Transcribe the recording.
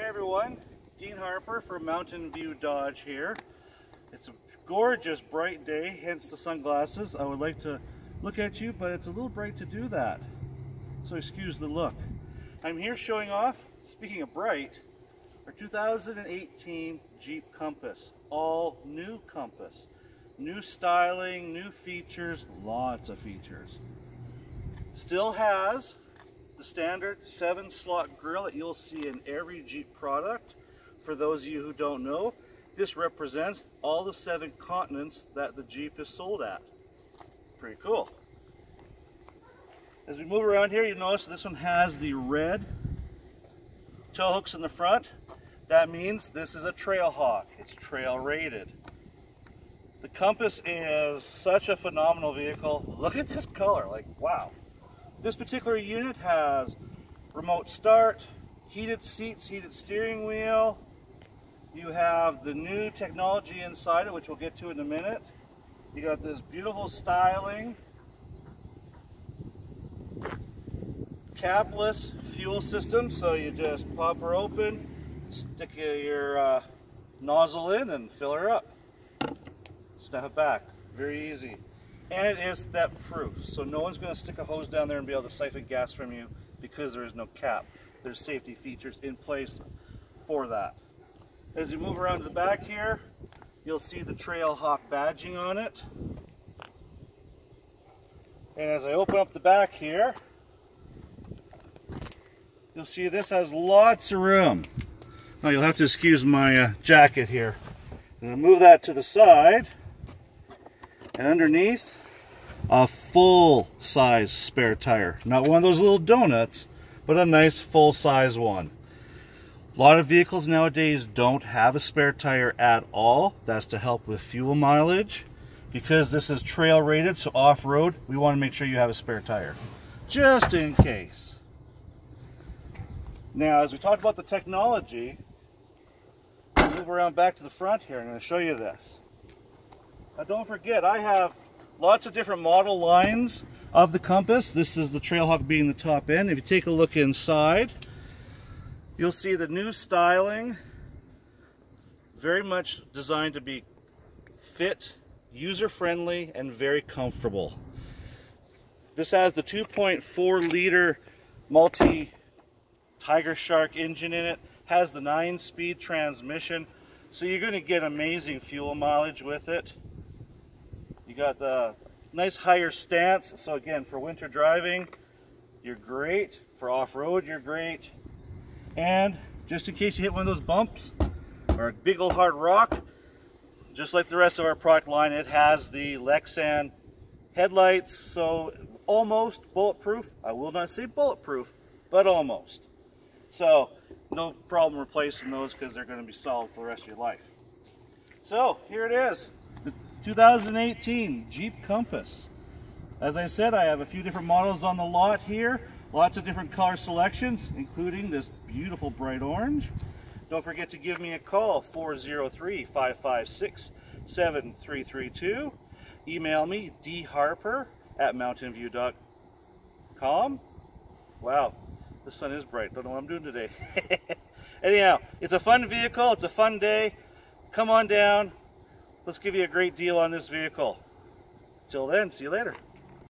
Hey everyone, Dean Harper from Mountain View Dodge here. It's a gorgeous bright day, hence the sunglasses. I would like to look at you, but it's a little bright to do that, so excuse the look. I'm here showing off, speaking of bright, our 2018 Jeep Compass. All new Compass. New styling, new features, lots of features. Still has the standard 7-slot grill that you'll see in every Jeep product. For those of you who don't know, this represents all the 7 continents that the Jeep is sold at. Pretty cool. As we move around here, you notice this one has the red tail hooks in the front. That means this is a Trailhawk. It's trail rated. The Compass is such a phenomenal vehicle. Look at this color, like wow. This particular unit has remote start, heated seats, heated steering wheel. You have the new technology inside it, which we'll get to in a minute. You got this beautiful styling. Capless fuel system, so you just pop her open, stick your nozzle in and fill her up. Snap it back, very easy. And it is theft proof, so no one's going to stick a hose down there and be able to siphon gas from you because there is no cap. There's safety features in place for that. As you move around to the back here, you'll see the Trailhawk badging on it. And as I open up the back here, you'll see this has lots of room. Now you'll have to excuse my jacket here. I'm going to move that to the side. And underneath, a full-size spare tire. Not one of those little donuts, but a nice full-size one. A lot of vehicles nowadays don't have a spare tire at all. That's to help with fuel mileage. Because this is trail rated, so off-road, we want to make sure you have a spare tire. Just in case. Now, as we talked about the technology, we'll move around back to the front here. I'm going to show you this. Now don't forget, I have lots of different model lines of the Compass. This is the Trailhawk being the top end. If you take a look inside, you'll see the new styling, very much designed to be fit, user-friendly, and very comfortable. This has the 2.4-liter multi-Tiger Shark engine in it, has the 9-speed transmission, so you're going to get amazing fuel mileage with it. You got the nice higher stance, so again, for winter driving, you're great. For off-road, you're great. And just in case you hit one of those bumps, or a big old hard rock, just like the rest of our product line, it has the Lexan headlights, so almost bulletproof. I will not say bulletproof, but almost. So, no problem replacing those because they're going to be solid for the rest of your life. So, here it is. 2018 Jeep Compass. As I said, I have a few different models on the lot here, lots of different color selections, including this beautiful bright orange. Don't forget to give me a call, 403-556-7332. Email me, dharper@mountainview.com. Wow, the sun is bright. Don't know what I'm doing today. Anyhow, it's a fun vehicle. It's a fun day. Come on down. Let's give you a great deal on this vehicle. Till then, see you later.